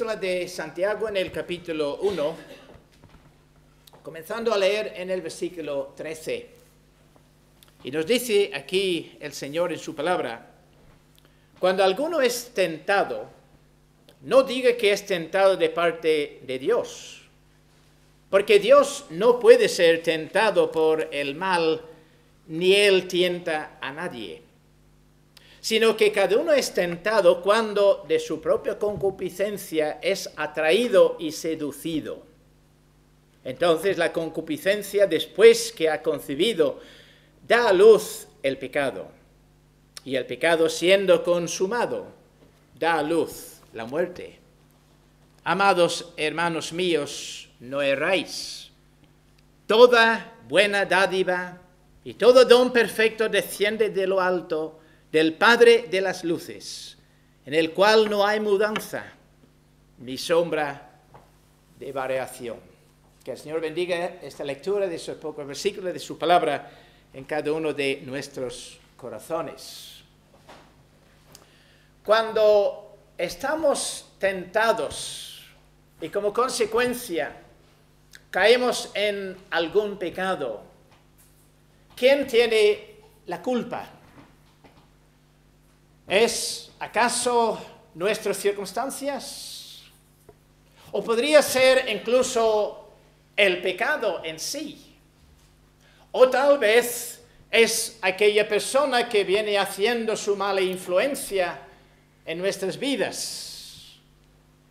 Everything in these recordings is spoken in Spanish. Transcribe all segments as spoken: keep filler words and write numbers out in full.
La de Santiago en el capítulo uno, comenzando a leer en el versículo trece. Y nos dice aquí el Señor en su palabra: cuando alguno es tentado, no diga que es tentado de parte de Dios, porque Dios no puede ser tentado por el mal, ni él tienta a nadie, sino que cada uno es tentado cuando de su propia concupiscencia es atraído y seducido. Entonces la concupiscencia, después que ha concebido, da a luz el pecado. Y el pecado, siendo consumado, da a luz la muerte. Amados hermanos míos, no erráis. Toda buena dádiva y todo don perfecto desciende de lo alto, del Padre de las luces, en el cual no hay mudanza ni sombra de variación. Que el Señor bendiga esta lectura de sus pocos versículos, de su palabra, en cada uno de nuestros corazones. Cuando estamos tentados y como consecuencia caemos en algún pecado, ¿quién tiene la culpa? ¿Es acaso nuestras circunstancias? ¿O podría ser incluso el pecado en sí? ¿O tal vez es aquella persona que viene haciendo su mala influencia en nuestras vidas?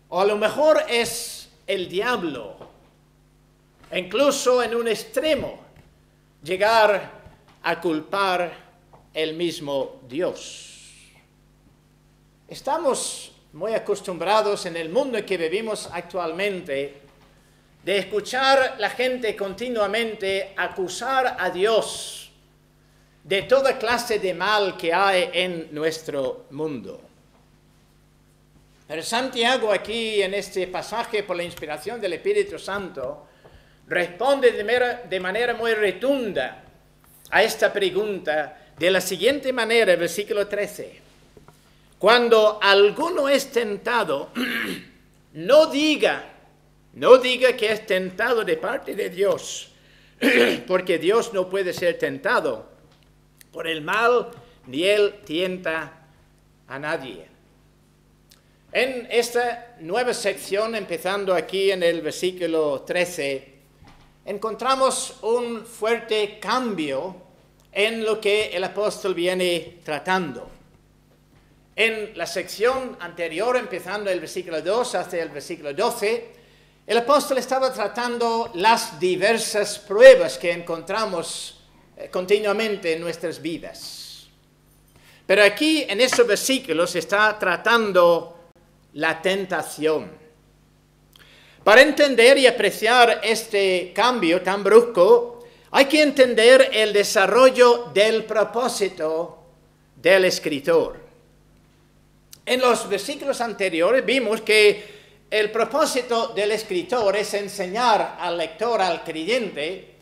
¿O a lo mejor es el diablo? Incluso en un extremo, llegar a culpar el mismo Dios. Estamos muy acostumbrados en el mundo en que vivimos actualmente de escuchar a la gente continuamente acusar a Dios de toda clase de mal que hay en nuestro mundo. Pero Santiago aquí, en este pasaje, por la inspiración del Espíritu Santo, responde de manera, de manera muy rotunda a esta pregunta de la siguiente manera, versículo trece. Cuando alguno es tentado, no diga, no diga que es tentado de parte de Dios, porque Dios no puede ser tentado por el mal, ni él tienta a nadie. En esta nueva sección, empezando aquí en el versículo trece, encontramos un fuerte cambio en lo que el apóstol viene tratando. En la sección anterior, empezando el versículo dos hasta el versículo doce, el apóstol estaba tratando las diversas pruebas que encontramos eh, continuamente en nuestras vidas. Pero aquí, en esos versículos, está tratando la tentación. Para entender y apreciar este cambio tan brusco, hay que entender el desarrollo del propósito del escritor. En los versículos anteriores vimos que el propósito del escritor es enseñar al lector, al creyente,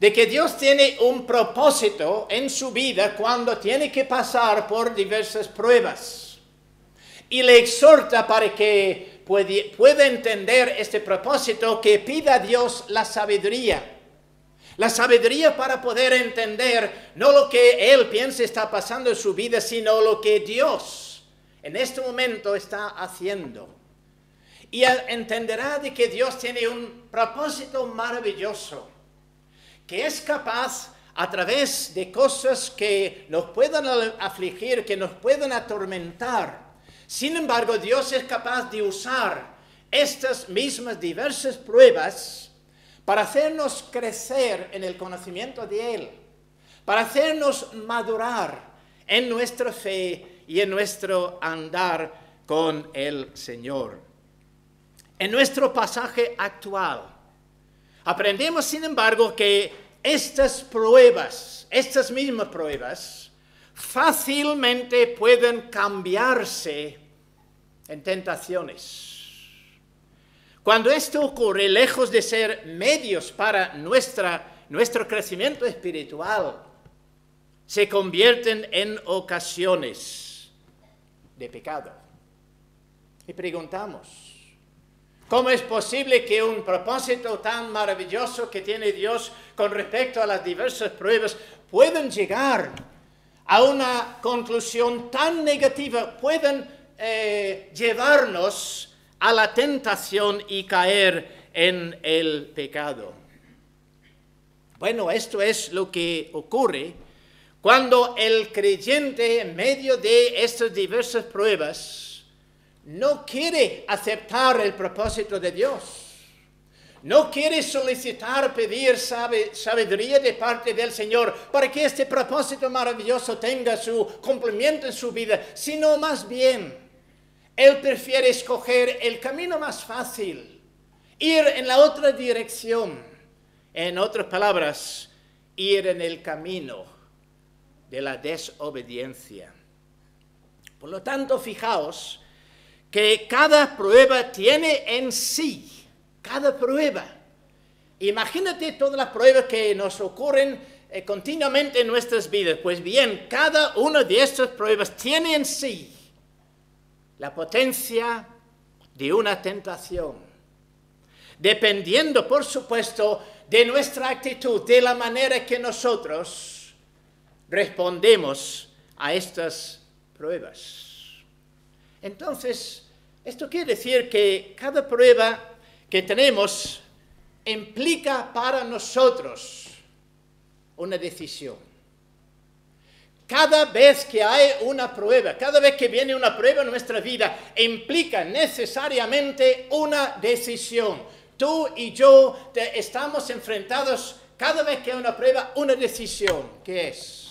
de que Dios tiene un propósito en su vida cuando tiene que pasar por diversas pruebas. Y le exhorta para que pueda entender este propósito, que pida a Dios la sabiduría. La sabiduría para poder entender no lo que él piensa está pasando en su vida, sino lo que Dios en este momento está haciendo. Y entenderá de que Dios tiene un propósito maravilloso, que es capaz, a través de cosas que nos puedan afligir, que nos puedan atormentar. Sin embargo, Dios es capaz de usar estas mismas diversas pruebas para hacernos crecer en el conocimiento de Él, para hacernos madurar en nuestra fe y en nuestro andar con el Señor. En nuestro pasaje actual, aprendemos, sin embargo, que estas pruebas, estas mismas pruebas, fácilmente pueden cambiarse en tentaciones. Cuando esto ocurre, lejos de ser medios para nuestra, nuestro crecimiento espiritual, se convierten en ocasiones de pecado. Y preguntamos, ¿Cómo es posible que un propósito tan maravilloso que tiene Dios con respecto a las diversas pruebas puedan llegar a una conclusión tan negativa, puedan eh, llevarnos a la tentación y caer en el pecado? Bueno, esto es lo que ocurre cuando el creyente en medio de estas diversas pruebas no quiere aceptar el propósito de Dios. No quiere solicitar, pedir sabiduría de parte del Señor para que este propósito maravilloso tenga su cumplimiento en su vida, sino más bien, él prefiere escoger el camino más fácil, ir en la otra dirección. En otras palabras, ir en el camino de la desobediencia. Por lo tanto, fijaos que cada prueba tiene en sí, cada prueba. Imagínate todas las pruebas que nos ocurren eh, continuamente en nuestras vidas. Pues bien, cada una de estas pruebas tiene en sí la potencia de una tentación. Dependiendo, por supuesto, de nuestra actitud, de la manera que nosotros respondemos a estas pruebas. Entonces, esto quiere decir que cada prueba que tenemos implica para nosotros una decisión. Cada vez que hay una prueba, cada vez que viene una prueba en nuestra vida, implica necesariamente una decisión. Tú y yo te estamos enfrentados cada vez que hay una prueba, una decisión. ¿Qué es?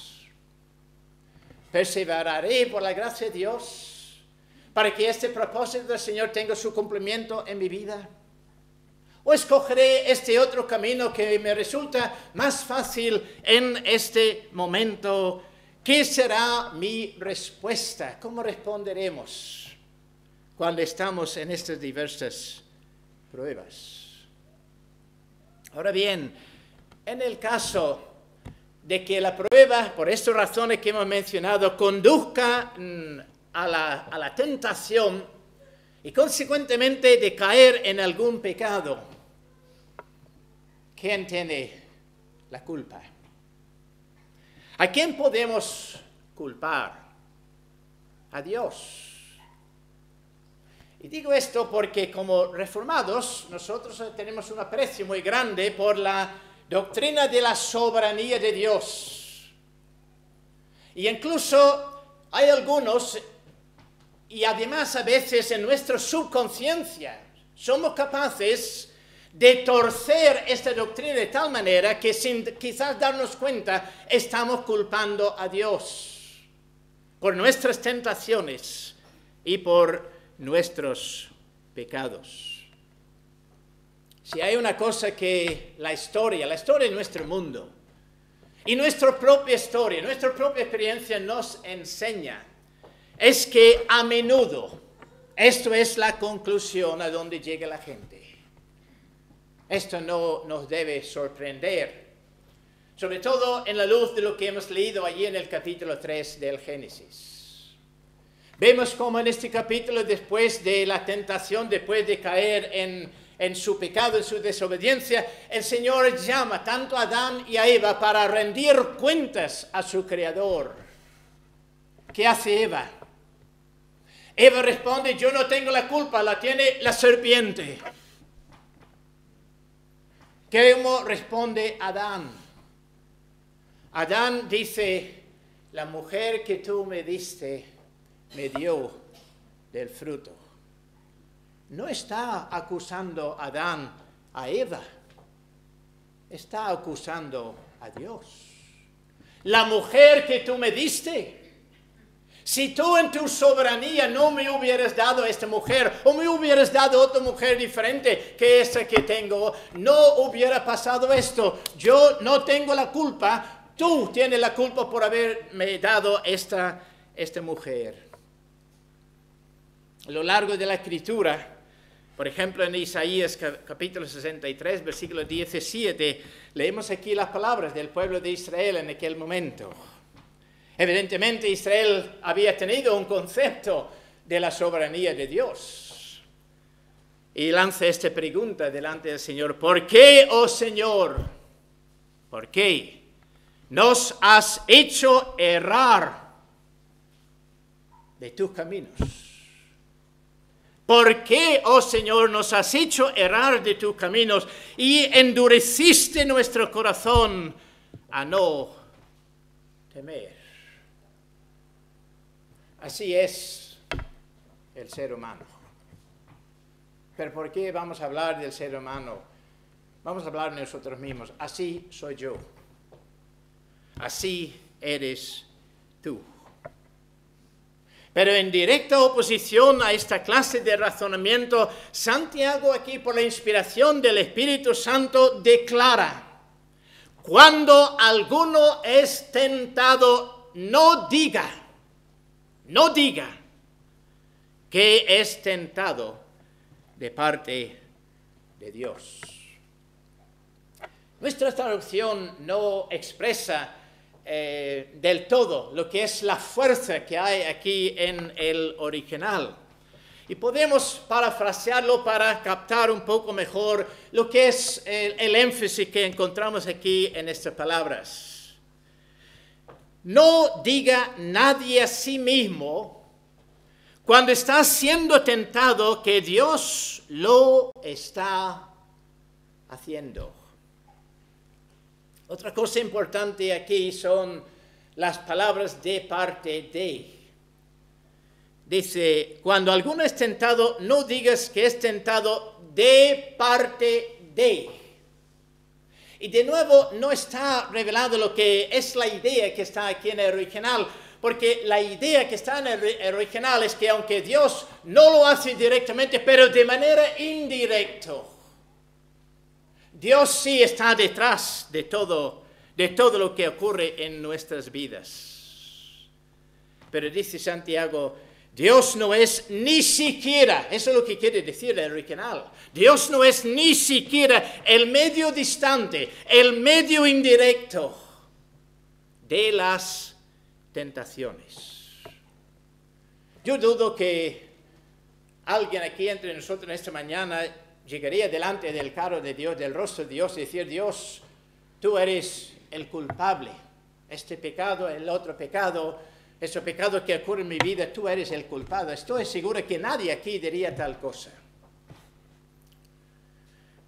¿Perseveraré por la gracia de Dios para que este propósito del Señor tenga su cumplimiento en mi vida? ¿O escogeré este otro camino que me resulta más fácil en este momento? ¿Qué será mi respuesta? ¿Cómo responderemos cuando estamos en estas diversas pruebas? Ahora bien, en el caso de que la prueba, por estas razones que hemos mencionado, conduzca Mmm, A la, a la tentación y consecuentemente de caer en algún pecado, ¿quién tiene la culpa? ¿A quién podemos culpar? A Dios. Y digo esto porque como reformados nosotros tenemos un aprecio muy grande por la doctrina de la soberanía de Dios. Y incluso hay algunos, y además a veces en nuestra subconsciencia somos capaces de torcer esta doctrina de tal manera que sin quizás darnos cuenta estamos culpando a Dios por nuestras tentaciones y por nuestros pecados. Si hay una cosa que la historia, la historia de nuestro mundo y nuestra propia historia, nuestra propia experiencia nos enseña, es que a menudo, esto es la conclusión a donde llega la gente. Esto no nos debe sorprender, sobre todo en la luz de lo que hemos leído allí en el capítulo tres del Génesis. Vemos cómo en este capítulo, después de la tentación, después de caer en, en su pecado, en su desobediencia, el Señor llama tanto a Adán y a Eva para rendir cuentas a su Creador. ¿Qué hace Eva? Eva responde, yo no tengo la culpa, la tiene la serpiente. ¿Cómo responde Adán? Adán dice, la mujer que tú me diste, me dio del fruto. No está acusando Adán a Eva, está acusando a Dios. La mujer que tú me diste, si tú en tu soberanía no me hubieras dado a esta mujer, o me hubieras dado a otra mujer diferente que esta que tengo, no hubiera pasado esto. Yo no tengo la culpa, tú tienes la culpa por haberme dado esta, esta mujer. A lo largo de la Escritura, por ejemplo en Isaías capítulo sesenta y tres, versículo diecisiete, leemos aquí las palabras del pueblo de Israel en aquel momento. Evidentemente Israel había tenido un concepto de la soberanía de Dios. y lanza esta pregunta delante del Señor. ¿Por qué, oh Señor, por qué nos has hecho errar de tus caminos? ¿Por qué, oh Señor, nos has hecho errar de tus caminos y endureciste nuestro corazón a no temer? Así es el ser humano. Pero ¿por qué vamos a hablar del ser humano? Vamos a hablar de nosotros mismos. Así soy yo. Así eres tú. Pero en directa oposición a esta clase de razonamiento, Santiago aquí, por la inspiración del Espíritu Santo, declara: cuando alguno es tentado, no diga, no diga que es tentado de parte de Dios. Nuestra traducción no expresa Eh, del todo lo que es la fuerza que hay aquí en el original. Y podemos parafrasearlo para captar un poco mejor lo que es el, el énfasis que encontramos aquí en estas palabras. No diga nadie a sí mismo, cuando está siendo tentado, que Dios lo está haciendo. Otra cosa importante aquí son las palabras de parte de. Dice, cuando alguno es tentado, no digas que es tentado de parte de. Y de nuevo, no está revelado lo que es la idea que está aquí en el original, porque la idea que está en el original es que aunque Dios no lo hace directamente, pero de manera indirecta, Dios sí está detrás de todo, de todo lo que ocurre en nuestras vidas. Pero dice Santiago, Dios no es ni siquiera, eso es lo que quiere decir el original, Dios no es ni siquiera el medio distante, el medio indirecto de las tentaciones. Yo dudo que alguien aquí entre nosotros en esta mañana llegaría delante del carro de Dios, del rostro de Dios, y decir: Dios, tú eres el culpable. Este pecado, el otro pecado, ese pecado que ocurre en mi vida, tú eres el culpable. Estoy seguro que nadie aquí diría tal cosa.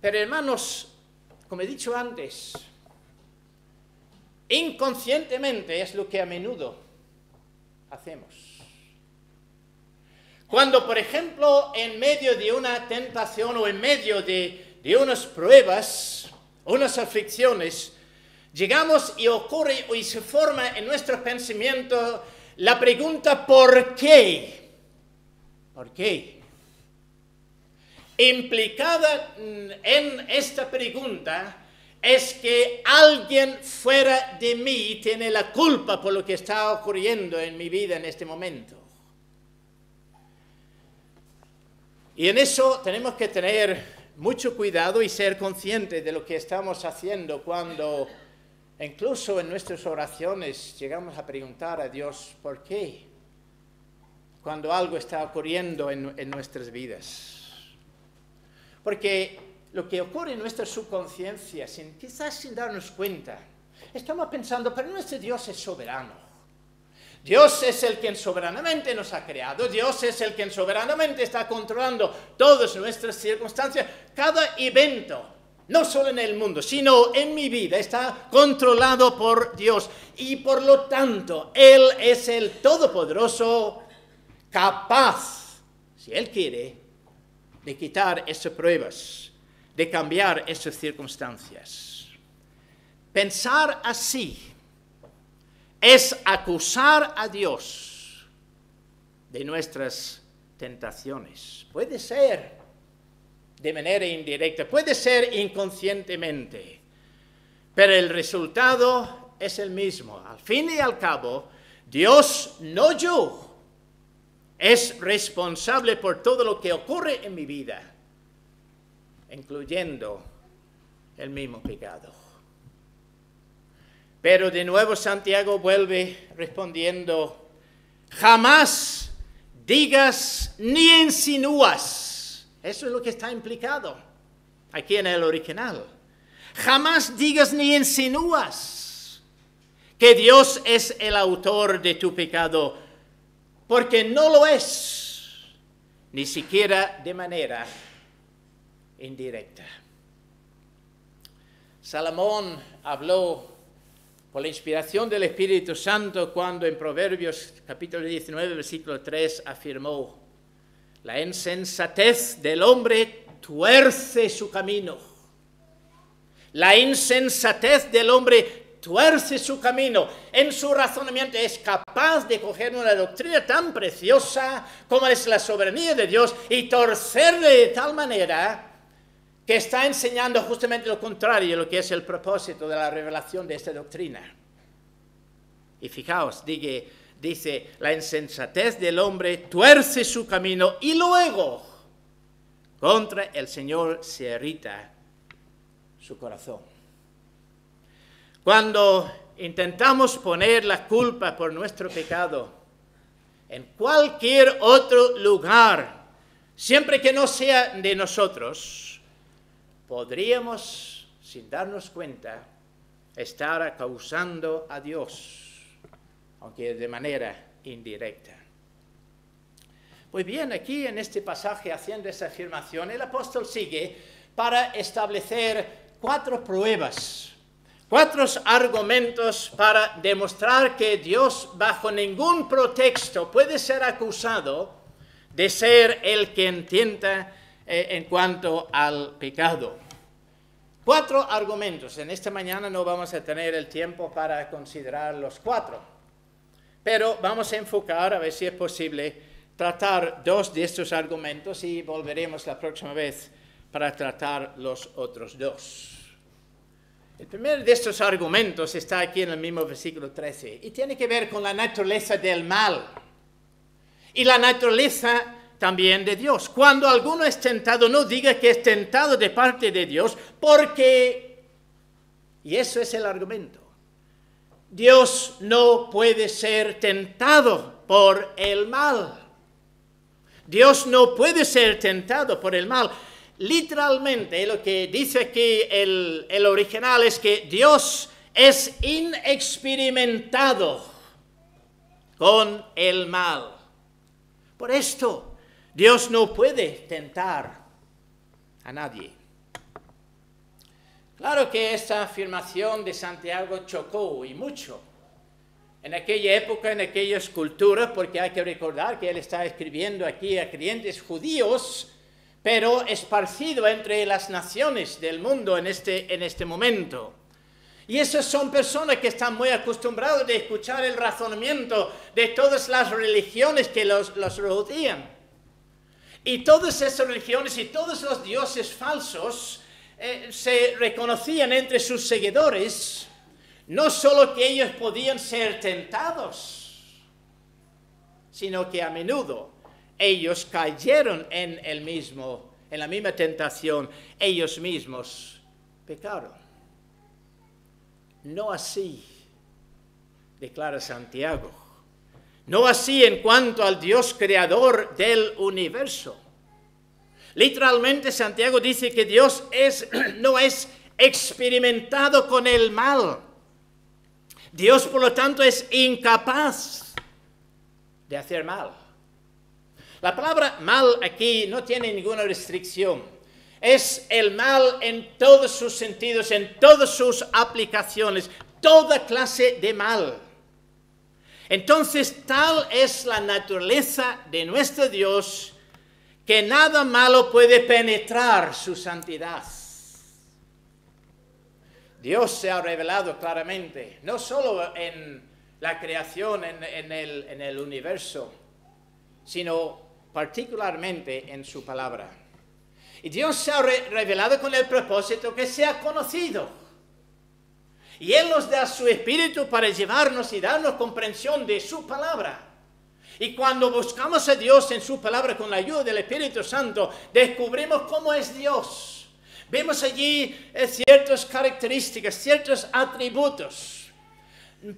Pero hermanos, como he dicho antes, inconscientemente es lo que a menudo hacemos. Cuando, por ejemplo, en medio de una tentación o en medio de, de unas pruebas, unas aflicciones, llegamos y ocurre y se forma en nuestro pensamiento la pregunta ¿por qué? ¿Por qué? Implicada en esta pregunta es que alguien fuera de mí tiene la culpa por lo que está ocurriendo en mi vida en este momento. Y en eso tenemos que tener mucho cuidado y ser conscientes de lo que estamos haciendo cuando, incluso en nuestras oraciones, llegamos a preguntar a Dios ¿por qué? Cuando algo está ocurriendo en, en nuestras vidas. Porque lo que ocurre en nuestra subconsciencia, sin, quizás sin darnos cuenta, estamos pensando, pero nuestro Dios es soberano. Dios es el quien soberanamente nos ha creado, Dios es el quien soberanamente está controlando todas nuestras circunstancias, cada evento, no solo en el mundo, sino en mi vida, está controlado por Dios. Y por lo tanto, Él es el Todopoderoso, capaz, si Él quiere, de quitar esas pruebas, de cambiar esas circunstancias. Pensar así es acusar a Dios de nuestras tentaciones. Puede ser de manera indirecta, puede ser inconscientemente, pero el resultado es el mismo. Al fin y al cabo, Dios, no yo, es responsable por todo lo que ocurre en mi vida, incluyendo el mismo pecado. Pero de nuevo Santiago vuelve respondiendo, jamás digas ni insinúas Eso es lo que está implicado aquí en el original. Jamás digas ni insinúas que Dios es el autor de tu pecado, porque no lo es, ni siquiera de manera indirecta. Salomón habló por la inspiración del Espíritu Santo cuando en Proverbios capítulo diecinueve, versículo tres, afirmó: la insensatez del hombre tuerce su camino. La insensatez del hombre tuerce su camino. En su razonamiento es capaz de coger una doctrina tan preciosa como es la soberanía de Dios y torcerle de tal manera que está enseñando justamente lo contrario de lo que es el propósito de la revelación de esta doctrina. Y fijaos, dice, dice, la insensatez del hombre tuerce su camino y luego contra el Señor se irrita su corazón. Cuando intentamos poner la culpa por nuestro pecado en cualquier otro lugar, siempre que no sea de nosotros, podríamos, sin darnos cuenta, estar acusando a Dios, aunque de manera indirecta. Pues bien, aquí en este pasaje, haciendo esa afirmación, el apóstol sigue para establecer cuatro pruebas, cuatro argumentos para demostrar que Dios, bajo ningún pretexto, puede ser acusado de ser el que intenta en cuanto al pecado. Cuatro argumentos. En esta mañana no vamos a tener el tiempo para considerar los cuatro, pero vamos a enfocar, a ver si es posible, tratar dos de estos argumentos y volveremos la próxima vez para tratar los otros dos. El primero de estos argumentos está aquí en el mismo versículo trece y tiene que ver con la naturaleza del mal y la naturaleza también de Dios. Cuando alguno es tentado, no diga que es tentado de parte de Dios, porque, y eso es el argumento, Dios no puede ser tentado por el mal. Dios no puede ser tentado por el mal. Literalmente, lo que dice aquí el, el original es que Dios es inexperimentado con el mal. Por esto, Dios no puede tentar a nadie. Claro que esta afirmación de Santiago chocó, y mucho, en aquella época, en aquellas culturas, porque hay que recordar que él está escribiendo aquí a creyentes judíos, pero esparcido entre las naciones del mundo en este, en este momento. Y esas son personas que están muy acostumbradas de escuchar el razonamiento de todas las religiones que los, los rodean. Y todas esas religiones y todos los dioses falsos eh, se reconocían entre sus seguidores, no solo que ellos podían ser tentados, sino que a menudo ellos cayeron en el mismo, en la misma tentación, ellos mismos pecaron. No así, declara Santiago. No así en cuanto al Dios creador del universo. Literalmente Santiago dice que Dios es, no es experimentado con el mal. Dios, por lo tanto, es incapaz de hacer mal. La palabra mal aquí no tiene ninguna restricción. Es el mal en todos sus sentidos, en todas sus aplicaciones, toda clase de mal. Entonces, tal es la naturaleza de nuestro Dios, que nada malo puede penetrar su santidad. Dios se ha revelado claramente, no solo en la creación, en, en, el, en el universo, sino particularmente en su palabra. Y Dios se ha re- revelado con el propósito que sea conocido. Y Él nos da su Espíritu para llevarnos y darnos comprensión de su palabra. Y cuando buscamos a Dios en su palabra con la ayuda del Espíritu Santo, descubrimos cómo es Dios. Vemos allí ciertas características, ciertos atributos,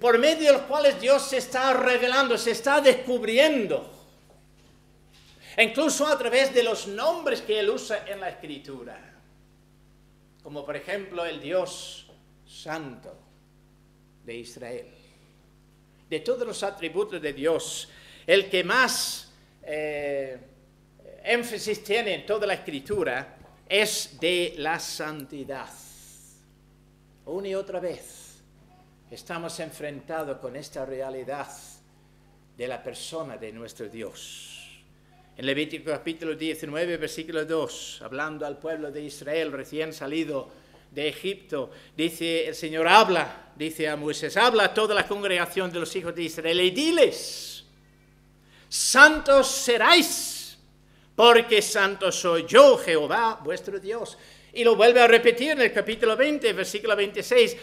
por medio de los cuales Dios se está revelando, se está descubriendo. incluso a través de los nombres que él usa en la Escritura, como por ejemplo el Dios Santo de Israel. De todos los atributos de Dios, el que más eh, énfasis tiene en toda la Escritura es de la santidad. Una y otra vez estamos enfrentados con esta realidad de la persona de nuestro Dios. En Levítico capítulo diecinueve, versículo dos, hablando al pueblo de Israel recién salido de Egipto, dice el Señor, habla, dice a Moisés, habla a toda la congregación de los hijos de Israel y diles, santos seráis, porque santo soy yo, Jehová, vuestro Dios. Y lo vuelve a repetir en el capítulo veinte, versículo veintiséis,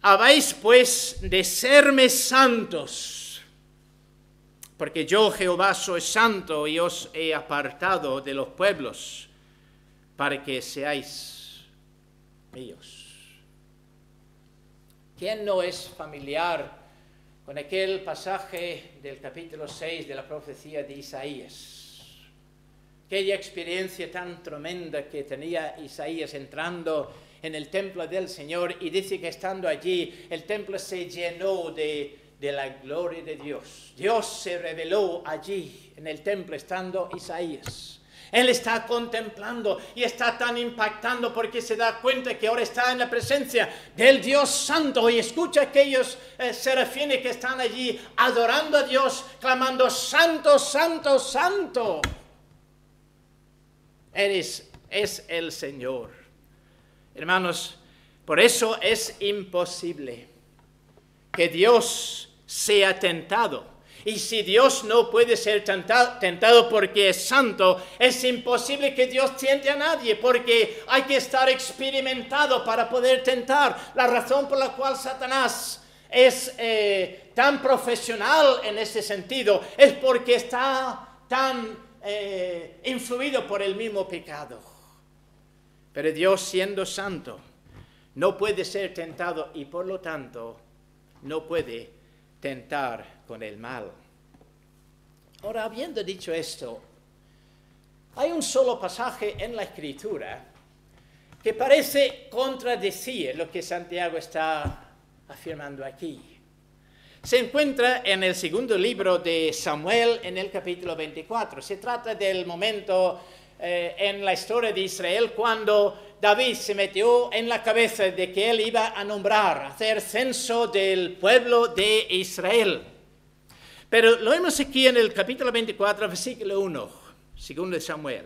habéis pues de serme santos, porque yo, Jehová, soy santo y os he apartado de los pueblos para que seáis míos. ¿Quién no es familiar con aquel pasaje del capítulo seis de la profecía de Isaías? Aquella experiencia tan tremenda que tenía Isaías entrando en el templo del Señor, y dice que estando allí el templo se llenó de... de la gloria de Dios. Dios se reveló allí en el templo estando Isaías. Él está contemplando y está tan impactando porque se da cuenta que ahora está en la presencia del Dios Santo y escucha a aquellos eh, serafines que están allí adorando a Dios, clamando Santo, Santo, Santo. Eres, es el Señor. Hermanos, por eso es imposible que Dios sea tentado. Y si Dios no puede ser tentado, tentado porque es santo, es imposible que Dios tiente a nadie, porque hay que estar experimentado para poder tentar. La razón por la cual Satanás es eh, tan profesional en ese sentido es porque está tan eh, influido por el mismo pecado. Pero Dios, siendo santo, no puede ser tentado y por lo tanto no puede tentar con el mal. Ahora, habiendo dicho esto, hay un solo pasaje en la Escritura que parece contradecir lo que Santiago está afirmando aquí. Se encuentra en el segundo libro de Samuel, en el capítulo veinticuatro. Se trata del momento eh, en la historia de Israel cuando David se metió en la cabeza de que él iba a nombrar, a hacer censo del pueblo de Israel. Pero lo vemos aquí en el capítulo veinticuatro, versículo uno, segundo Samuel.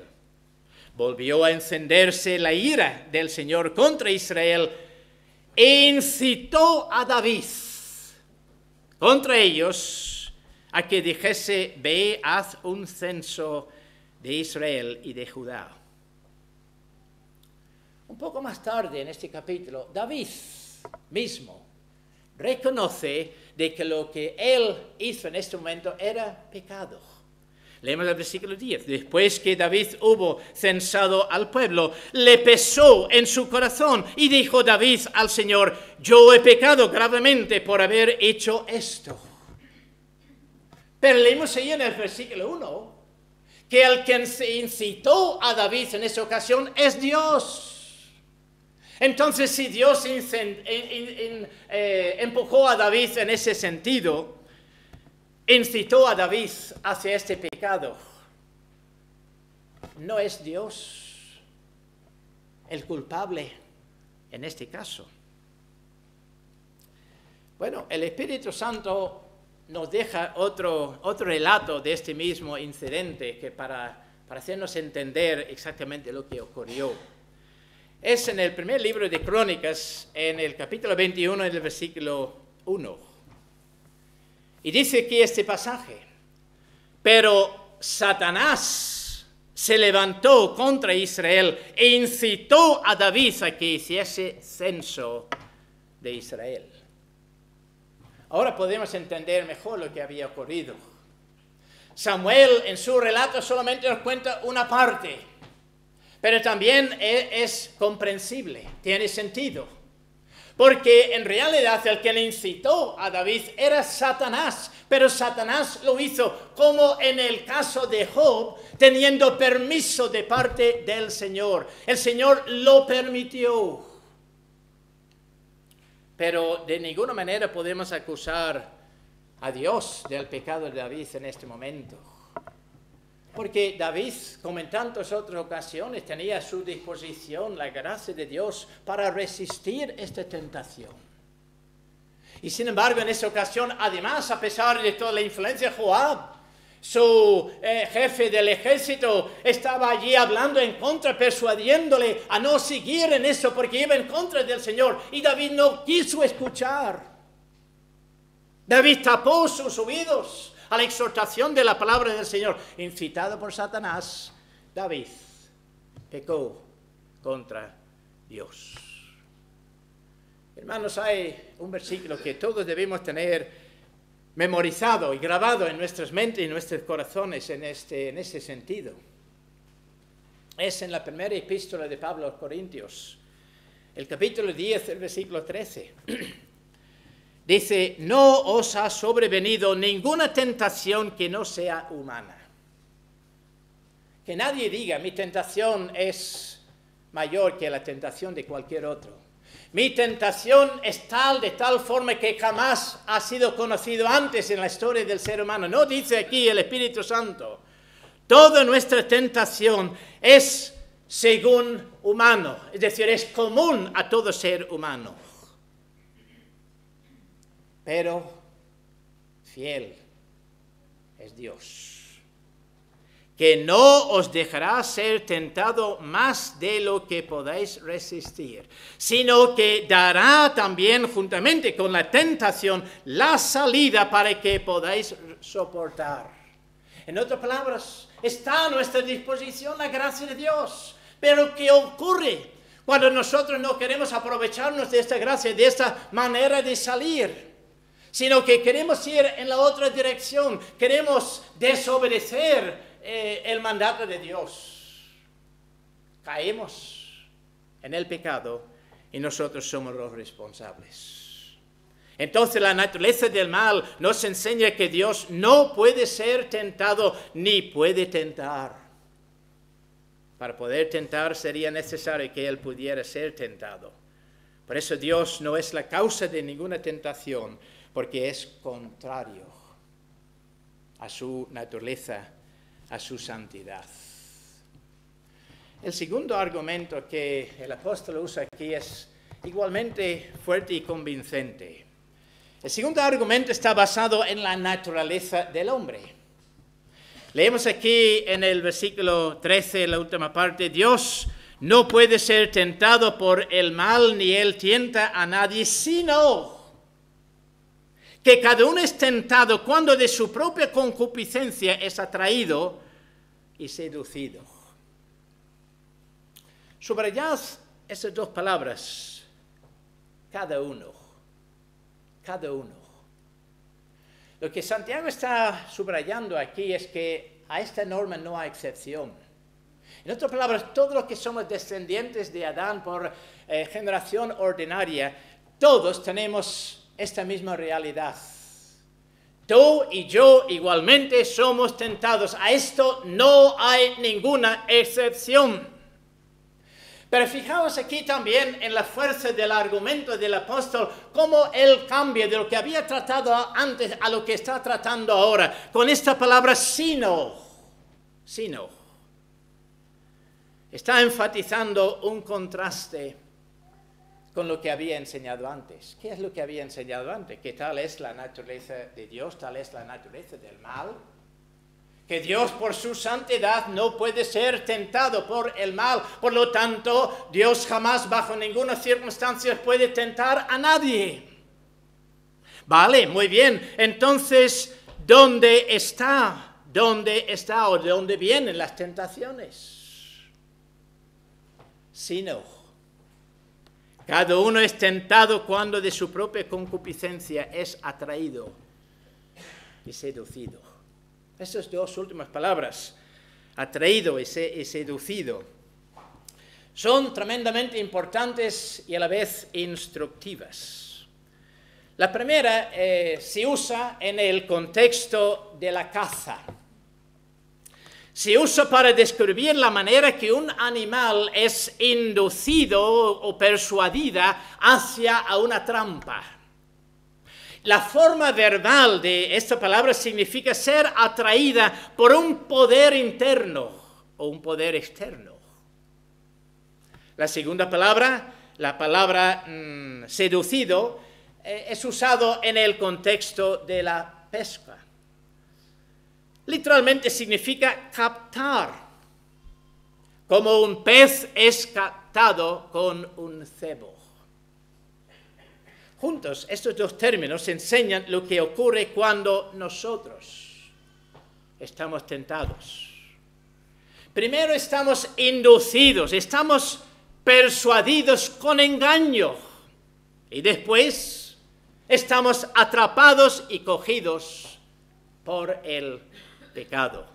Volvió a encenderse la ira del Señor contra Israel e incitó a David contra ellos a que dijese, ve, haz un censo de Israel y de Judá. Un poco más tarde en este capítulo, David mismo reconoce de que lo que él hizo en este momento era pecado. Leemos el versículo diez. Después que David hubo censado al pueblo, le pesó en su corazón y dijo David al Señor, yo he pecado gravemente por haber hecho esto. Pero leemos ahí en el versículo uno que el que incitó a David en esa ocasión es Dios. Entonces, si Dios in, in, in, eh, empujó a David en ese sentido, incitó a David hacia este pecado, no es Dios el culpable en este caso. Bueno, el Espíritu Santo nos deja otro, otro relato de este mismo incidente que para, para hacernos entender exactamente lo que ocurrió. Es en el primer libro de Crónicas, en el capítulo veintiuno, en el versículo uno. Y dice aquí este pasaje, pero Satanás se levantó contra Israel e incitó a David a que hiciese censo de Israel. Ahora podemos entender mejor lo que había ocurrido. Samuel en su relato solamente nos cuenta una parte, pero también es comprensible, tiene sentido. Porque en realidad el que le incitó a David era Satanás, pero Satanás lo hizo como en el caso de Job, teniendo permiso de parte del Señor. El Señor lo permitió. Pero de ninguna manera podemos acusar a Dios del pecado de David en este momento. Porque David, como en tantas otras ocasiones, tenía a su disposición la gracia de Dios para resistir esta tentación. Y sin embargo, en esa ocasión, además, a pesar de toda la influencia de Joab, su eh, jefe del ejército, estaba allí hablando en contra, persuadiéndole a no seguir en eso, porque iba en contra del Señor. Y David no quiso escuchar. David tapó sus oídos a la exhortación de la palabra del Señor. Incitado por Satanás, David pecó contra Dios. Hermanos, hay un versículo que todos debemos tener memorizado y grabado en nuestras mentes y en nuestros corazones en este, en este sentido. Es en la primera epístola de Pablo a los Corintios, el capítulo diez, el versículo trece. Dice, no os ha sobrevenido ninguna tentación que no sea humana. Que nadie diga, mi tentación es mayor que la tentación de cualquier otro. Mi tentación es tal, de tal forma que jamás ha sido conocido antes en la historia del ser humano. No dice aquí el Espíritu Santo. Toda nuestra tentación es según humano, es decir, es común a todo ser humano. Pero fiel es Dios, que no os dejará ser tentado más de lo que podáis resistir, sino que dará también, juntamente con la tentación, la salida para que podáis soportar. En otras palabras, está a nuestra disposición la gracia de Dios. Pero ¿qué ocurre cuando nosotros no queremos aprovecharnos de esta gracia, de esta manera de salir? Sino que queremos ir en la otra dirección, queremos desobedecer eh, el mandato de Dios. Caemos en el pecado y nosotros somos los responsables. Entonces la naturaleza del mal nos enseña que Dios no puede ser tentado ni puede tentar. Para poder tentar sería necesario que Él pudiera ser tentado. Por eso Dios no es la causa de ninguna tentación, porque es contrario a su naturaleza, a su santidad. El segundo argumento que el apóstol usa aquí es igualmente fuerte y convincente. El segundo argumento está basado en la naturaleza del hombre. Leemos aquí en el versículo trece, la última parte, Dios no puede ser tentado por el mal, ni él tienta a nadie, sino que cada uno es tentado cuando de su propia concupiscencia es atraído y seducido. Subrayad esas dos palabras, cada uno, cada uno. Lo que Santiago está subrayando aquí es que a esta norma no hay excepción. En otras palabras, todos los que somos descendientes de Adán por eh, generación ordinaria, todos tenemos esta misma realidad. Tú y yo igualmente somos tentados. A esto no hay ninguna excepción. Pero fijaos aquí también en la fuerza del argumento del apóstol, cómo él cambia de lo que había tratado antes a lo que está tratando ahora, con esta palabra sino. Sino. Está enfatizando un contraste con lo que había enseñado antes. ¿Qué es lo que había enseñado antes? Que tal es la naturaleza de Dios, tal es la naturaleza del mal, que Dios por su santidad no puede ser tentado por el mal. Por lo tanto, Dios jamás bajo ninguna circunstancia puede tentar a nadie. Vale, muy bien. Entonces, ¿dónde está? ¿Dónde está o de dónde vienen las tentaciones? Sino, cada uno es tentado cuando de su propia concupiscencia es atraído y seducido. Esas dos últimas palabras, atraído y seducido, son tremendamente importantes y a la vez instructivas. La primera eh, se usa en el contexto de la caza. Se usa para describir la manera que un animal es inducido o persuadida hacia una trampa. La forma verbal de esta palabra significa ser atraída por un poder interno o un poder externo. La segunda palabra, la palabra mmm, seducido, eh, es usado en el contexto de la pesca. Literalmente significa captar, como un pez es captado con un cebo. Juntos, estos dos términos enseñan lo que ocurre cuando nosotros estamos tentados. Primero estamos inducidos, estamos persuadidos con engaño, y después estamos atrapados y cogidos por el pecado.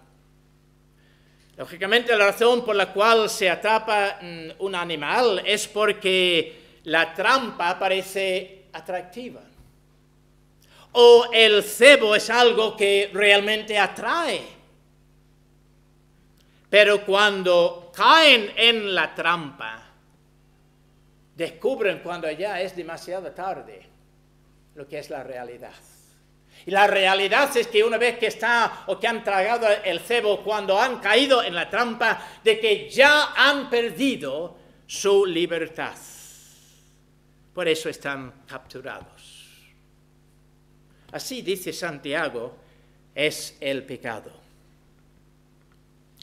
Lógicamente, la razón por la cual se atrapa un animal es porque la trampa parece atractiva, o el cebo es algo que realmente atrae. Pero cuando caen en la trampa, descubren cuando ya es demasiado tarde lo que es la realidad. Y la realidad es que una vez que está o que han tragado el cebo, cuando han caído en la trampa, de que ya han perdido su libertad. Por eso están capturados. Así dice Santiago, es el pecado.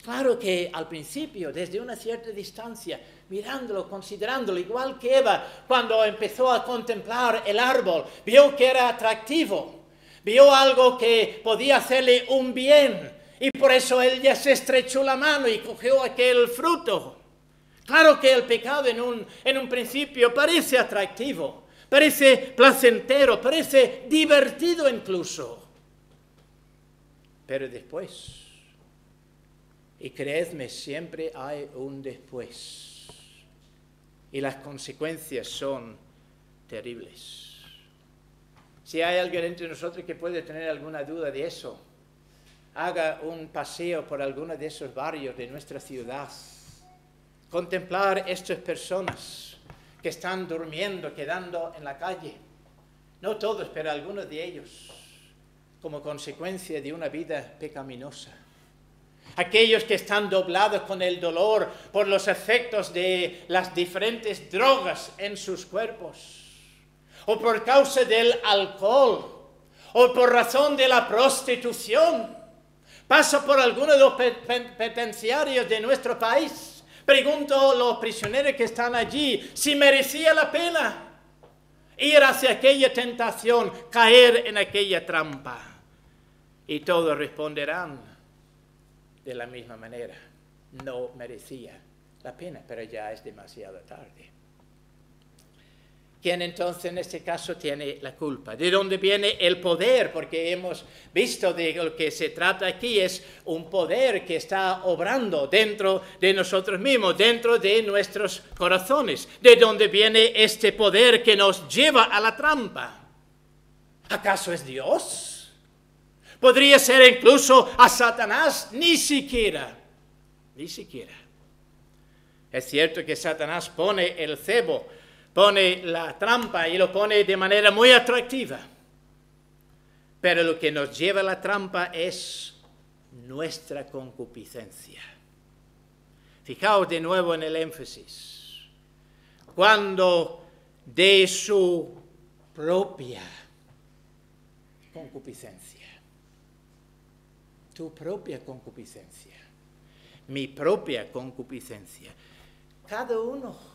Claro que al principio, desde una cierta distancia, mirándolo, considerándolo, igual que Eva, cuando empezó a contemplar el árbol, vio que era atractivo. Vio algo que podía hacerle un bien, y por eso ella se estrechó la mano y cogió aquel fruto. Claro que el pecado en un, en un principio parece atractivo, parece placentero, parece divertido incluso. Pero después, y creedme, siempre hay un después, y las consecuencias son terribles. Si hay alguien entre nosotros que puede tener alguna duda de eso, haga un paseo por alguno de esos barrios de nuestra ciudad. Contemplar estas personas que están durmiendo, quedando en la calle. No todos, pero algunos de ellos, como consecuencia de una vida pecaminosa. Aquellos que están doblados con el dolor por los efectos de las diferentes drogas en sus cuerpos, o por causa del alcohol, o por razón de la prostitución. Pasa por algunos de los penitenciarios de nuestro país. Pregunto a los prisioneros que están allí si merecía la pena ir hacia aquella tentación, caer en aquella trampa. Y todos responderán de la misma manera. No merecía la pena, pero ya es demasiado tarde. ¿Quién entonces en este caso tiene la culpa? ¿De dónde viene el poder? Porque hemos visto de lo que se trata aquí es un poder que está obrando dentro de nosotros mismos, dentro de nuestros corazones. ¿De dónde viene este poder que nos lleva a la trampa? ¿Acaso es Dios? Podría ser incluso a Satanás, ni siquiera, ni siquiera. Es cierto que Satanás pone el cebo, pone la trampa y lo pone de manera muy atractiva. Pero lo que nos lleva a la trampa es nuestra concupiscencia. Fijaos de nuevo en el énfasis. Cuando de su propia concupiscencia. Tu propia concupiscencia. Mi propia concupiscencia. Cada uno.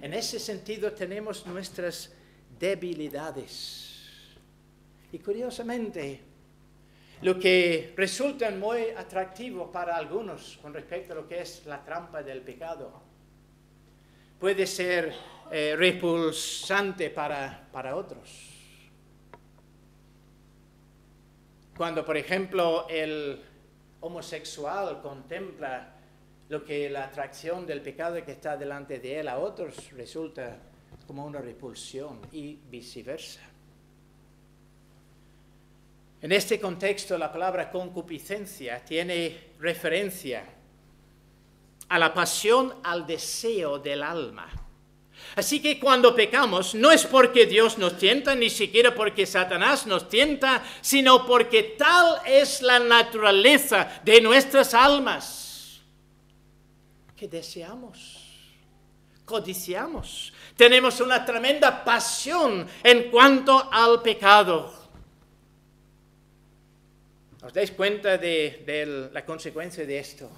En ese sentido tenemos nuestras debilidades. Y curiosamente, lo que resulta muy atractivo para algunos con respecto a lo que es la trampa del pecado, puede ser eh, repulsante para, para otros. Cuando, por ejemplo, el homosexual contempla lo que la atracción del pecado que está delante de él a otros resulta como una repulsión y viceversa. En este contexto, la palabra concupiscencia tiene referencia a la pasión, al deseo del alma. Así que cuando pecamos, no es porque Dios nos tienta, ni siquiera porque Satanás nos tienta, sino porque tal es la naturaleza de nuestras almas, que deseamos, codiciamos. Tenemos una tremenda pasión en cuanto al pecado. ¿Os dais cuenta de, de la consecuencia de esto?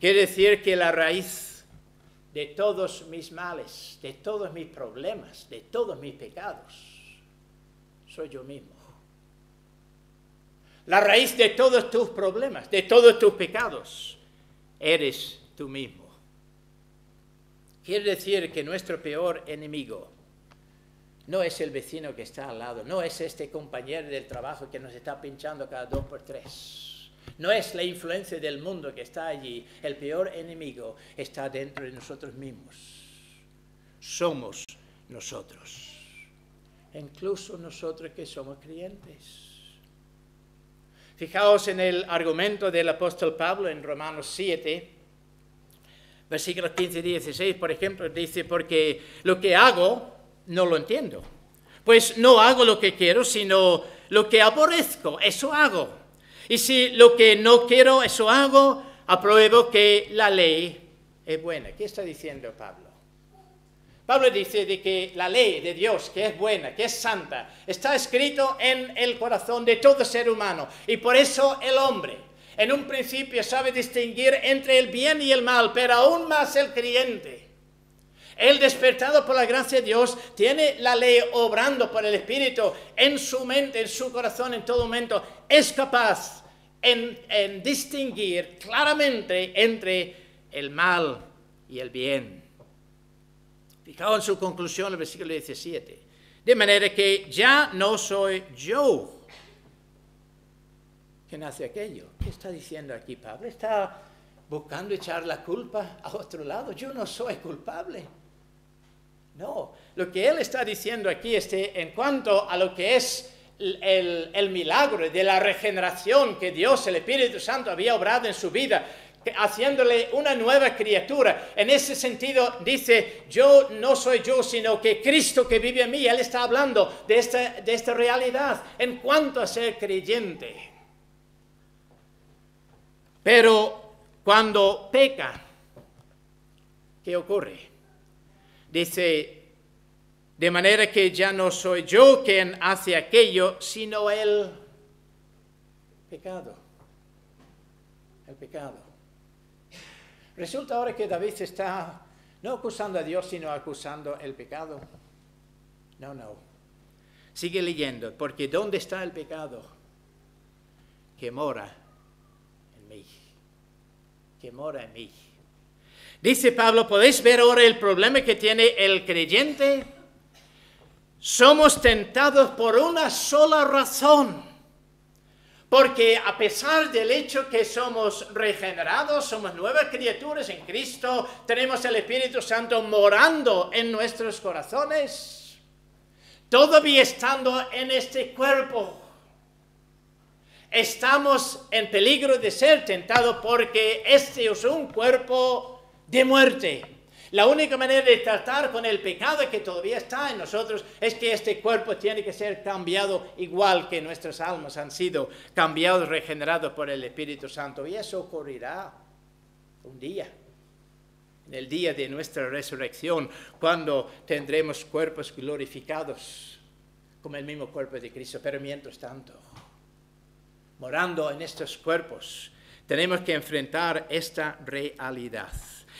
Quiere decir que la raíz de todos mis males, de todos mis problemas, de todos mis pecados, soy yo mismo. La raíz de todos tus problemas, de todos tus pecados, eres tú mismo. Quiere decir que nuestro peor enemigo no es el vecino que está al lado, no es este compañero del trabajo que nos está pinchando cada dos por tres. No es la influencia del mundo que está allí. El peor enemigo está dentro de nosotros mismos. Somos nosotros. Incluso nosotros que somos creyentes. Fijaos en el argumento del apóstol Pablo en Romanos siete, versículos quince y dieciséis, por ejemplo, dice: porque lo que hago no lo entiendo, pues no hago lo que quiero, sino lo que aborrezco, eso hago. Y si lo que no quiero, eso hago, apruebo que la ley es buena. ¿Qué está diciendo Pablo? Pablo dice de que la ley de Dios, que es buena, que es santa, está escrito en el corazón de todo ser humano. Y por eso el hombre, en un principio, sabe distinguir entre el bien y el mal, pero aún más el creyente. El despertado por la gracia de Dios tiene la ley obrando por el Espíritu en su mente, en su corazón, en todo momento. Es capaz en, en distinguir claramente entre el mal y el bien. Fijaos en su conclusión, el versículo diecisiete. De manera que ya no soy yo quien hace aquello. ¿Qué está diciendo aquí Pablo? Está buscando echar la culpa a otro lado. Yo no soy culpable. No, lo que él está diciendo aquí es que en cuanto a lo que es el, el, el milagro de la regeneración que Dios, el Espíritu Santo, había obrado en su vida, haciéndole una nueva criatura. En ese sentido dice, yo no soy yo, sino que Cristo que vive en mí. Él está hablando de esta, de esta realidad en cuanto a ser creyente. Pero cuando peca, ¿qué ocurre? Dice, de manera que ya no soy yo quien hace aquello, sino el pecado. El pecado. Resulta ahora que David está no acusando a Dios, sino acusando el pecado. No, no. Sigue leyendo, porque ¿dónde está el pecado? Que mora en mí. Que mora en mí. Dice Pablo, podéis ver ahora el problema que tiene el creyente. Somos tentados por una sola razón. Porque a pesar del hecho que somos regenerados, somos nuevas criaturas en Cristo, tenemos el Espíritu Santo morando en nuestros corazones, todavía estando en este cuerpo, estamos en peligro de ser tentados porque este es un cuerpo de muerte. La única manera de tratar con el pecado que todavía está en nosotros es que este cuerpo tiene que ser cambiado igual que nuestras almas han sido cambiados, regenerados por el Espíritu Santo. Y eso ocurrirá un día, en el día de nuestra resurrección, cuando tendremos cuerpos glorificados como el mismo cuerpo de Cristo. Pero mientras tanto, morando en estos cuerpos, tenemos que enfrentar esta realidad.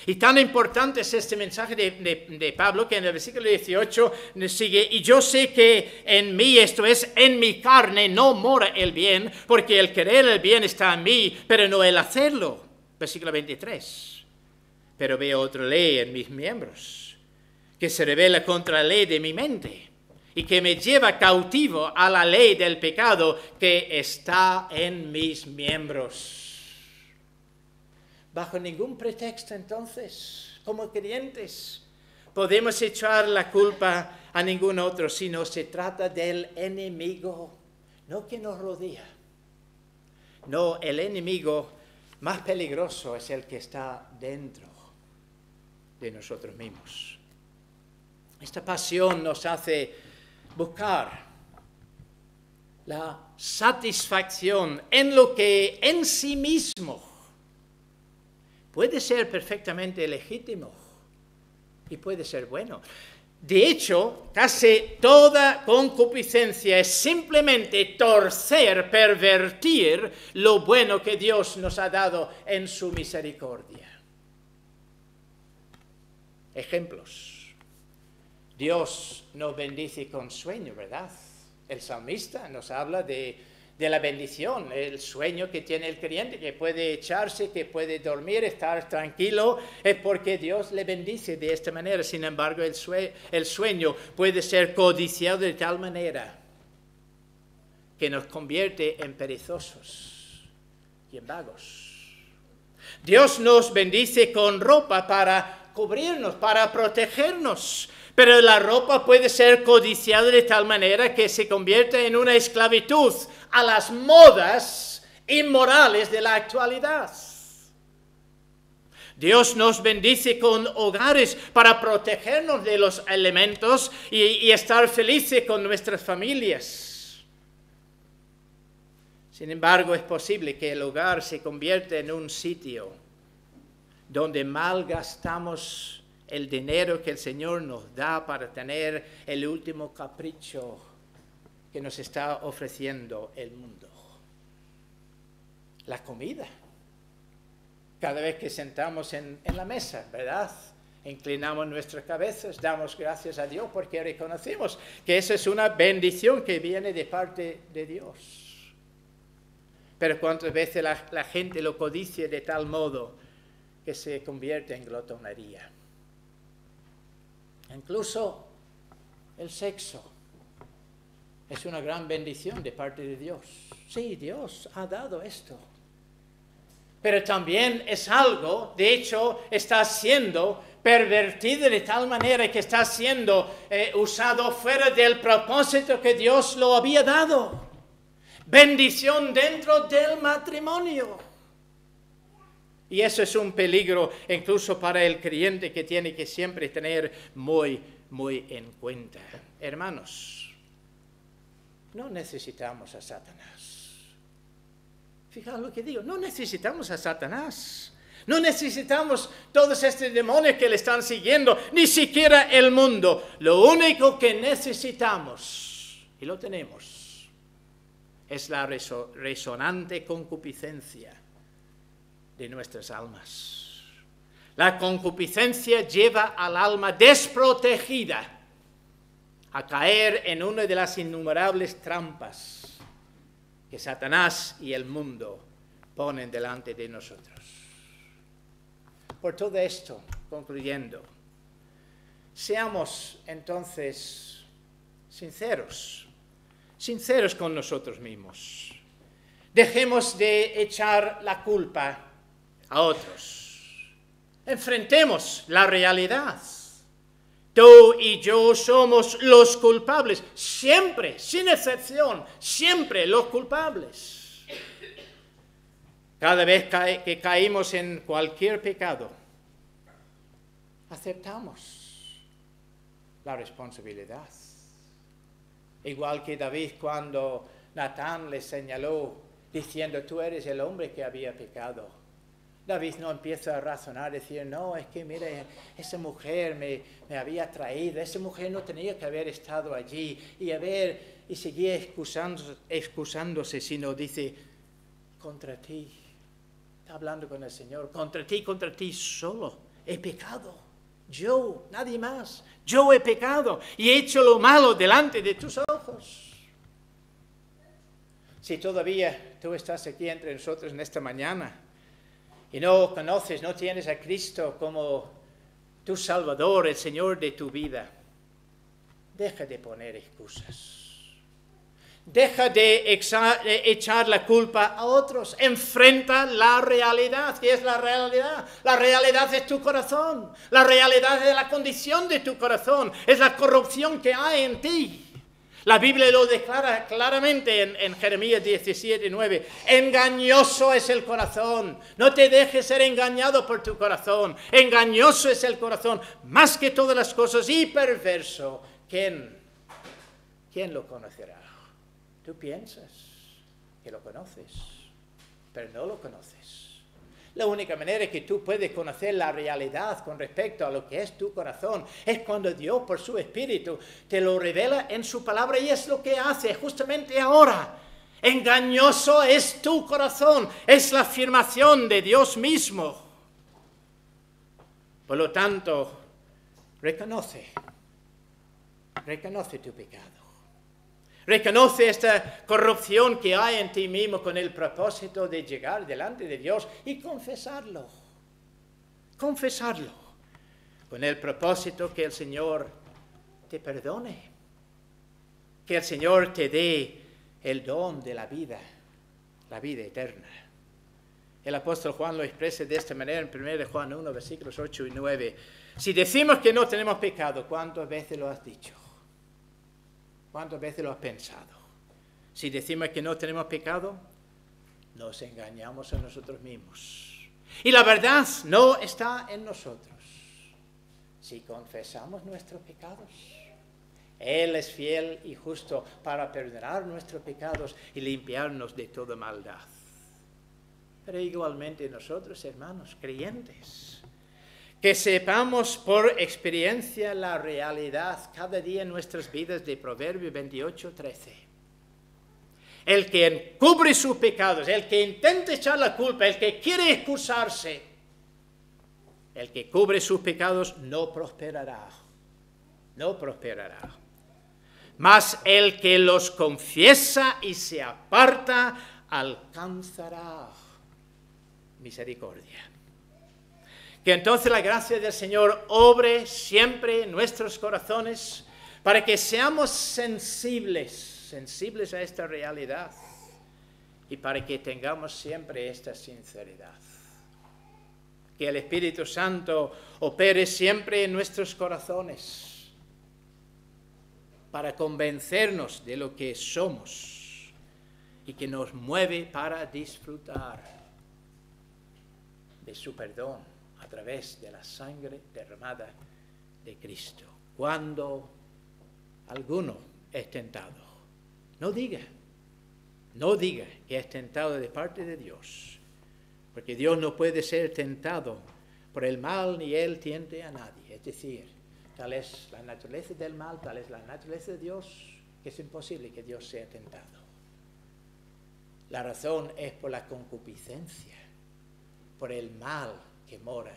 Y tan importante es este mensaje de, de, de Pablo, que en el versículo dieciocho sigue, y yo sé que en mí, esto es, en mi carne, no mora el bien, porque el querer el bien está en mí, pero no el hacerlo. Versículo veintitrés. Pero veo otra ley en mis miembros, que se revela contra la ley de mi mente, y que me lleva cautivo a la ley del pecado que está en mis miembros. Bajo ningún pretexto, entonces, como creyentes, podemos echar la culpa a ningún otro, sino se trata del enemigo, no que nos rodea. No, el enemigo más peligroso es el que está dentro de nosotros mismos. Esta pasión nos hace buscar la satisfacción en lo que en sí mismo puede ser perfectamente legítimo y puede ser bueno. De hecho, casi toda concupiscencia es simplemente torcer, pervertir lo bueno que Dios nos ha dado en su misericordia. Ejemplos. Dios nos bendice con sueño, ¿verdad? El salmista nos habla de, de la bendición, el sueño que tiene el creyente, que puede echarse, que puede dormir, estar tranquilo, es porque Dios le bendice de esta manera. Sin embargo, el, sue el sueño puede ser codiciado de tal manera que nos convierte en perezosos y en vagos. Dios nos bendice con ropa para cubrirnos, para protegernos. Pero la ropa puede ser codiciada de tal manera que se convierte en una esclavitud a las modas inmorales de la actualidad. Dios nos bendice con hogares para protegernos de los elementos y, y estar felices con nuestras familias. Sin embargo, es posible que el hogar se convierta en un sitio donde malgastamos el dinero que el Señor nos da para tener el último capricho que nos está ofreciendo el mundo. La comida. Cada vez que sentamos en, en la mesa, ¿verdad? Inclinamos nuestras cabezas, damos gracias a Dios porque reconocemos que esa es una bendición que viene de parte de Dios. Pero cuántas veces la, la gente lo codicia de tal modo que se convierte en glotonería. Incluso el sexo es una gran bendición de parte de Dios. Sí, Dios ha dado esto. Pero también es algo, de hecho, está siendo pervertido de tal manera que está siendo eh, usado fuera del propósito que Dios lo había dado. Bendición dentro del matrimonio. Y eso es un peligro incluso para el creyente que tiene que siempre tener muy, muy en cuenta. Hermanos, no necesitamos a Satanás. Fijaos lo que digo, no necesitamos a Satanás. No necesitamos todos estos demonios que le están siguiendo, ni siquiera el mundo. Lo único que necesitamos, y lo tenemos, es la reso- resonante concupiscencia de nuestras almas. La concupiscencia lleva al alma desprotegida a caer en una de las innumerables trampas que Satanás y el mundo ponen delante de nosotros. Por todo esto, concluyendo, seamos entonces sinceros, sinceros con nosotros mismos. Dejemos de echar la culpa a otros. Enfrentemos la realidad. Tú y yo somos los culpables, siempre, sin excepción, siempre los culpables. Cada vez que caemos en cualquier pecado, aceptamos la responsabilidad. Igual que David cuando Natán le señaló, diciendo, tú eres el hombre que había pecado. David no empieza a razonar, decir, no, es que mira, esa mujer me, me había traído, esa mujer no tenía que haber estado allí, y a ver, y seguía excusándose, excusándose, sino dice, contra ti, está hablando con el Señor, contra ti, contra ti solo, he pecado, yo, nadie más, yo he pecado, y he hecho lo malo delante de tus ojos. Si todavía tú estás aquí entre nosotros en esta mañana, y no conoces, no tienes a Cristo como tu Salvador, el Señor de tu vida, deja de poner excusas. Deja de echar la culpa a otros. Enfrenta la realidad. ¿Qué es la realidad? La realidad es tu corazón. La realidad es la condición de tu corazón. Es la corrupción que hay en ti. La Biblia lo declara claramente en, en Jeremías diecisiete, nueve. Engañoso es el corazón. No te dejes ser engañado por tu corazón. Engañoso es el corazón, más que todas las cosas, y perverso. ¿Quién? ¿Quién lo conocerá? Tú piensas que lo conoces, pero no lo conoces. La única manera que tú puedes conocer la realidad con respecto a lo que es tu corazón es cuando Dios, por su Espíritu, te lo revela en su palabra, y es lo que hace justamente ahora. Engañoso es tu corazón, es la afirmación de Dios mismo. Por lo tanto, reconoce, reconoce tu pecado. Reconoce esta corrupción que hay en ti mismo con el propósito de llegar delante de Dios y confesarlo. Confesarlo con el propósito que el Señor te perdone. Que el Señor te dé el don de la vida, la vida eterna. El apóstol Juan lo expresa de esta manera en primera de Juan uno, versículos ocho y nueve. Si decimos que no tenemos pecado, ¿cuántas veces lo has dicho? ¿Cuántas veces lo has pensado? Si decimos que no tenemos pecado, nos engañamos a nosotros mismos. Y la verdad no está en nosotros. Si confesamos nuestros pecados, Él es fiel y justo para perdonar nuestros pecados y limpiarnos de toda maldad. Pero igualmente nosotros, hermanos creyentes, que sepamos por experiencia la realidad cada día en nuestras vidas de Proverbios veintiocho, trece. El que encubre sus pecados, el que intenta echar la culpa, el que quiere excusarse, el que cubre sus pecados no prosperará, no prosperará. Mas el que los confiesa y se aparta alcanzará misericordia. Que entonces la gracia del Señor obre siempre en nuestros corazones para que seamos sensibles, sensibles a esta realidad y para que tengamos siempre esta sinceridad. Que el Espíritu Santo opere siempre en nuestros corazones para convencernos de lo que somos y que nos mueve para disfrutar de su perdón a través de la sangre derramada de Cristo. Cuando alguno es tentado, no diga, no diga que es tentado de parte de Dios, porque Dios no puede ser tentado por el mal ni Él tiente a nadie. Es decir, tal es la naturaleza del mal, tal es la naturaleza de Dios, que es imposible que Dios sea tentado. La razón es por la concupiscencia, por el mal que mora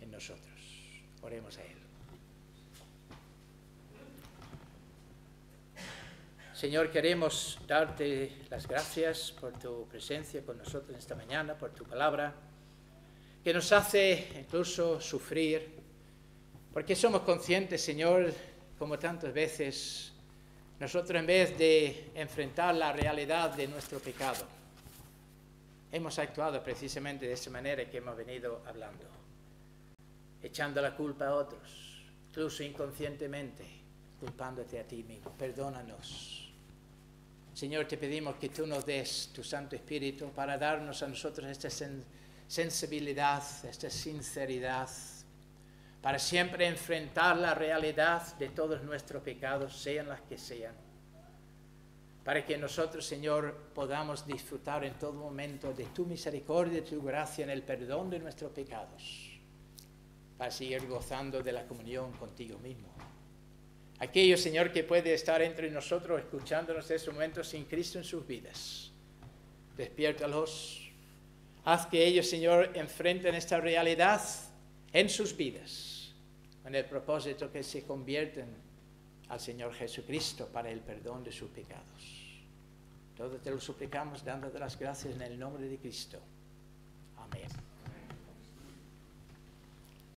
en nosotros. Oremos a Él. Señor, queremos darte las gracias por tu presencia con nosotros esta mañana, por tu palabra, que nos hace incluso sufrir, porque somos conscientes, Señor, como tantas veces nosotros, en vez de enfrentar la realidad de nuestro pecado, hemos actuado precisamente de esa manera que hemos venido hablando, echando la culpa a otros, incluso inconscientemente, culpándote a ti mismo. Perdónanos. Señor, te pedimos que tú nos des tu Santo Espíritu para darnos a nosotros esta sen- sensibilidad, esta sinceridad, para siempre enfrentar la realidad de todos nuestros pecados, sean las que sean, para que nosotros, Señor, podamos disfrutar en todo momento de tu misericordia y tu gracia en el perdón de nuestros pecados, para seguir gozando de la comunión contigo mismo. Aquello, Señor, que puede estar entre nosotros escuchándonos en este momento sin Cristo en sus vidas, despiértalos, haz que ellos, Señor, enfrenten esta realidad en sus vidas, con el propósito que se convierten al Señor Jesucristo para el perdón de sus pecados. Todo te lo suplicamos dándote las gracias en el nombre de Cristo. Amén.